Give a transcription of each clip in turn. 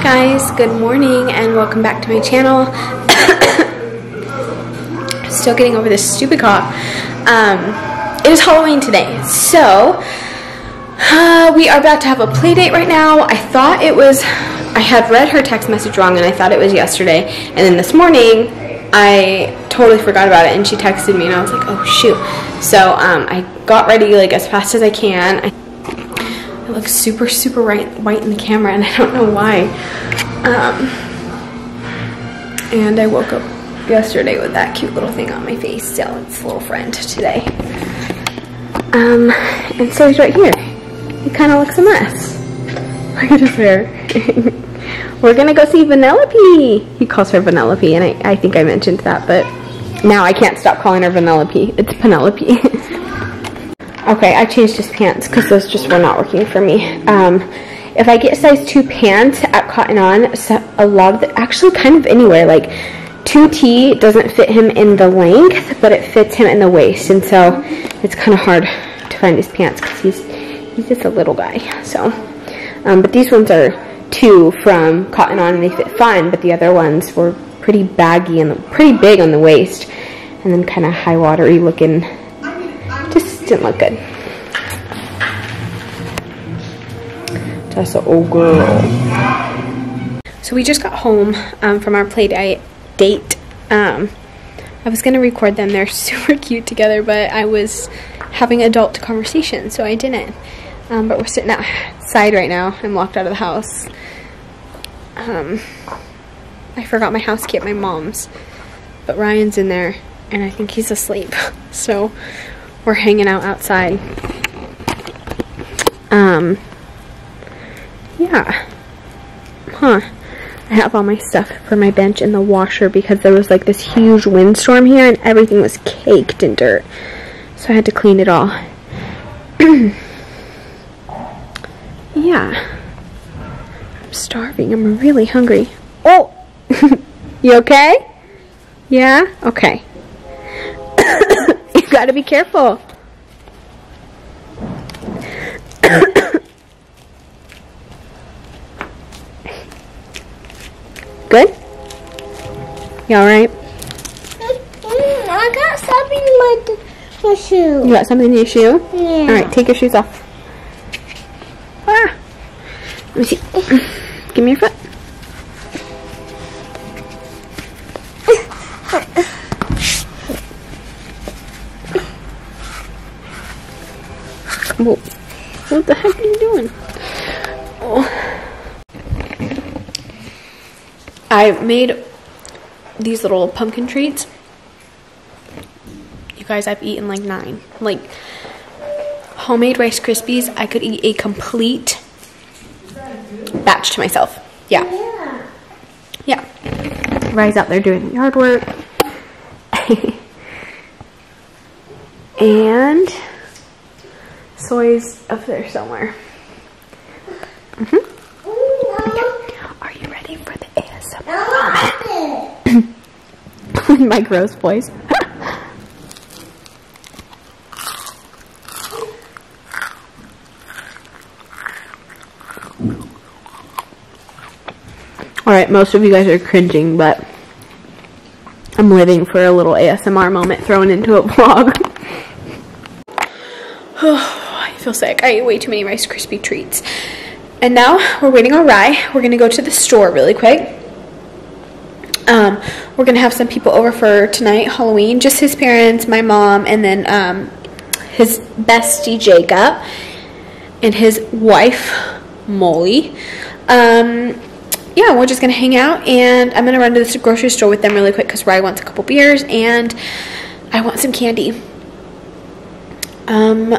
up guys, good morning and welcome back to my channel. Still getting over this stupid cough. It is Halloween today, so we are about to have a play date right now. I had read her text message wrong and I thought it was yesterday, and then this morning I totally forgot about it and she texted me and I was like, oh shoot. So I got ready like as fast as I can. It looks super, super white in the camera, and I don't know why. And I woke up yesterday with that cute little thing on my face, so it's a little friend today. And so he's right here. He kind of looks a mess. Look at his hair. We're gonna go see Vanellope. He calls her Vanellope, and I think I mentioned that, but now I can't stop calling her Vanellope. It's Penelope. Okay, I changed his pants because those just were not working for me. If I get size 2 pants at Cotton On, so a lot of actually kind of anywhere, like 2T doesn't fit him in the length, but it fits him in the waist, and so it's kind of hard to find his pants because he's just a little guy. So, but these ones are 2 from Cotton On and they fit fine, but the other ones were pretty baggy and pretty big on the waist, and then kind of high watery looking. Didn't look good. That's an old girl. So we just got home from our play date. I was gonna record them. They're super cute together, but I was having adult conversations, so I didn't. But we're sitting outside right now. I'm locked out of the house. I forgot my house key at my mom's, but Ryan's in there, and I think he's asleep. So. We're hanging out outside. Yeah. Huh. I have all my stuff for my bench in the washer because there was like this huge windstorm here and everything was caked in dirt. So I had to clean it all. Yeah. I'm starving. I'm really hungry. Oh! You okay? Yeah? Okay. Gotta be careful. Good? You alright? I got something in my shoe. You got something in your shoe? Yeah. Alright, take your shoes off. Ah. Let me see. Give me your foot. Whoa. What the heck are you doing? Oh. I made these little pumpkin treats. You guys, I've eaten like 9. Like, homemade Rice Krispies, I could eat a complete batch to myself. Yeah. Yeah. Rye's out there doing yard work. And... Soy's up there somewhere. Mm-hmm. Are you ready for the ASMR moment? My gross voice. Alright, most of you guys are cringing, but I'm living for a little ASMR moment thrown into a vlog. Feel sick. I ate way too many Rice Krispie treats. And now we're waiting on Rye. We're gonna go to the store really quick. We're gonna have some people over for tonight, Halloween. Just his parents, my mom, and then his bestie Jacob and his wife Molly. Yeah, we're just gonna hang out, and I'm gonna run to the grocery store with them really quick because Rye wants a couple beers and I want some candy.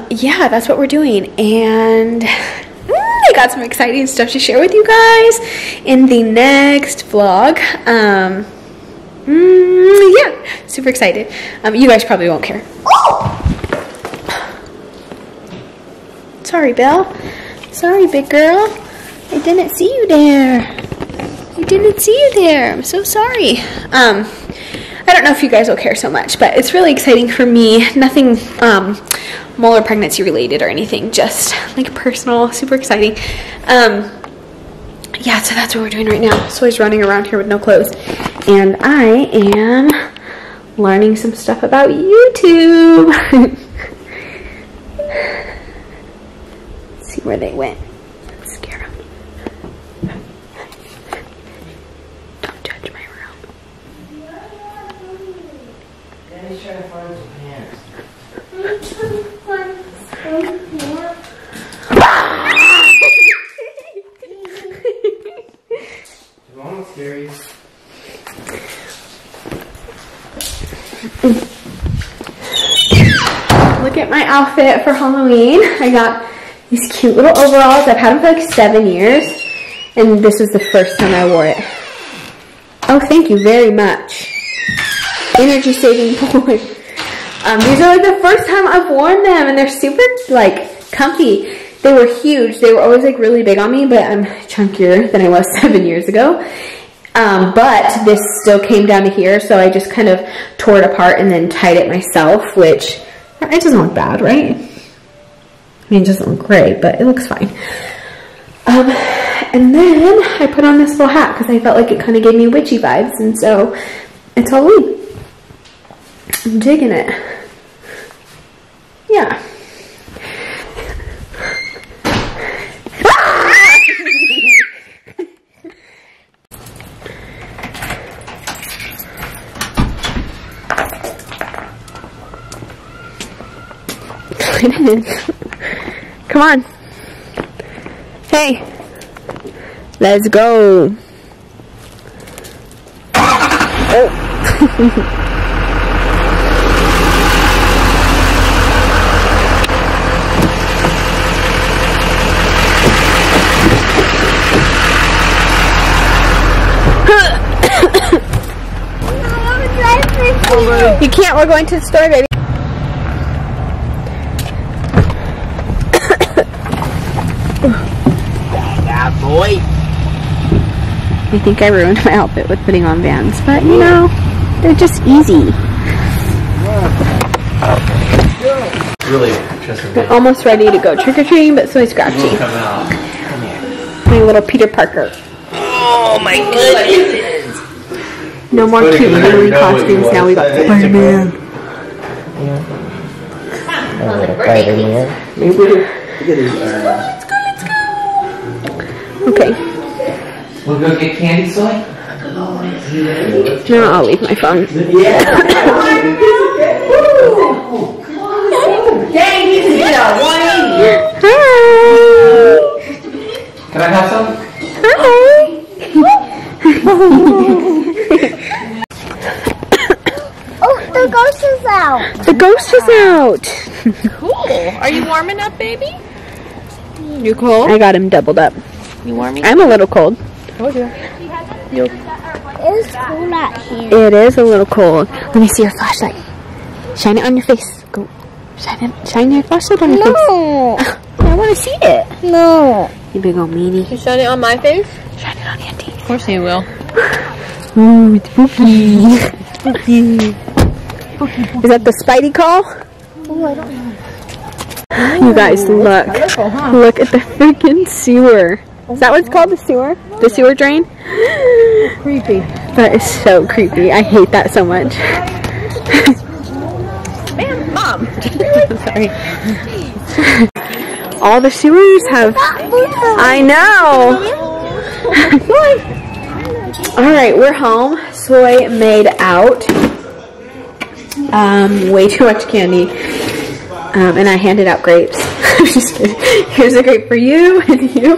Yeah, that's what we're doing, and I got some exciting stuff to share with you guys in the next vlog. Yeah, super excited. You guys probably won't care. Oh! Sorry, Belle. Sorry, big girl. I didn't see you there. I didn't see you there. I'm so sorry. I don't know if you guys will care so much, but it's really exciting for me. Nothing mole or pregnancy related or anything, just like personal, super exciting. yeah, so that's what we're doing right now. So he's running around here with no clothes. And I am learning some stuff about YouTube. Let's see where they went. Let's scare them. Don't judge my room. Daddy's trying to find some pants. Is Mama scary? Look at my outfit for Halloween. I got these cute little overalls. I've had them for like 7 years, and this is the first time I wore it. Oh, thank you very much. Energy saving boy. These are like the first time I've worn them, and they're super like comfy. They were huge. They were always like really big on me, but I'm chunkier than I was 7 years ago. But this still came down to here, so I just kind of tore it apart and then tied it myself, which it doesn't look bad, right? I mean, it doesn't look great, but it looks fine. And then I put on this little hat because I felt like it kind of gave me witchy vibes, and so it's Halloween. I'm digging it. Yeah. Come on. Hey. Let's go. Oh. You can't, we're going to the store, baby. Bad boy. I think I ruined my outfit with putting on Vans, but you know, they're just easy. Really interesting. We're almost ready to go trick-or-treating, but so scratchy. My little Peter Parker. Oh my goodness. No more cute Halloween costumes, now we got Spider-Man. Maybe we let's go, let's go! Okay. We'll go get candy, soy? No, I'll leave my phone. Dang, he's a hero! Hi! Can I have some? Hi! The ghost is out. The ghost is out. Cool. Are you warming up, baby? You cold? I got him doubled up. You warming? I'm a little cold. Told you. It's cold out here. It is a little cold. Let me see your flashlight. Shine it on your face. Go. Shine your flashlight on your face. No. I want to see it. No. You big old meanie. You shine it on my face? Shine it on Auntie. Of course you will. Ooh, it's poopy. Poopy. Is that the Spidey call? Oh, I don't know. You guys, look. Colorful, huh? Look at the freaking sewer. Is that what it's called? The sewer? The sewer drain? It's creepy. That is so creepy. I hate that so much. Man, Mom. Sorry. All the sewers have... I know. Alright, we're home. Soy made out. Way too much candy, and I handed out grapes. I'm just kidding. Here's a grape for you and you.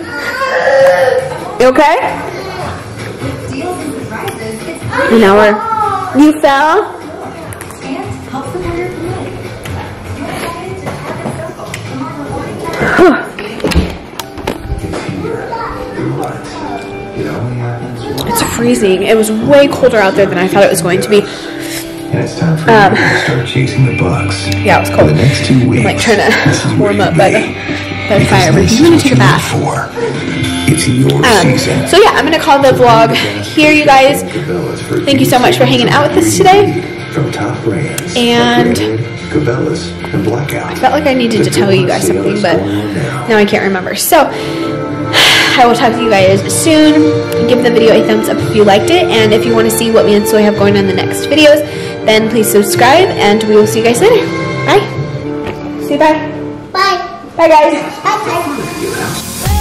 You okay? And now we're, you fell? It's freezing. It was way colder out there than I thought it was going to be. And it's time for you to start chasing the bugs. Yeah, it was cold. For the next 2 weeks, I'm like trying to warm up by the fire, but I'm gonna take a bath. It's your season. So yeah, I'm gonna call the vlog here, you guys. Thank you so much for hanging out with us today. From top brands, and Cabela's and Blackout. I felt like I needed to tell you guys something, but now I can't remember. So. I will talk to you guys soon. Give the video a thumbs up if you liked it, and if you want to see what me and Soy have going on in the next videos, then please subscribe, and we will see you guys later. Bye. Say bye. Bye. Bye, guys. Bye.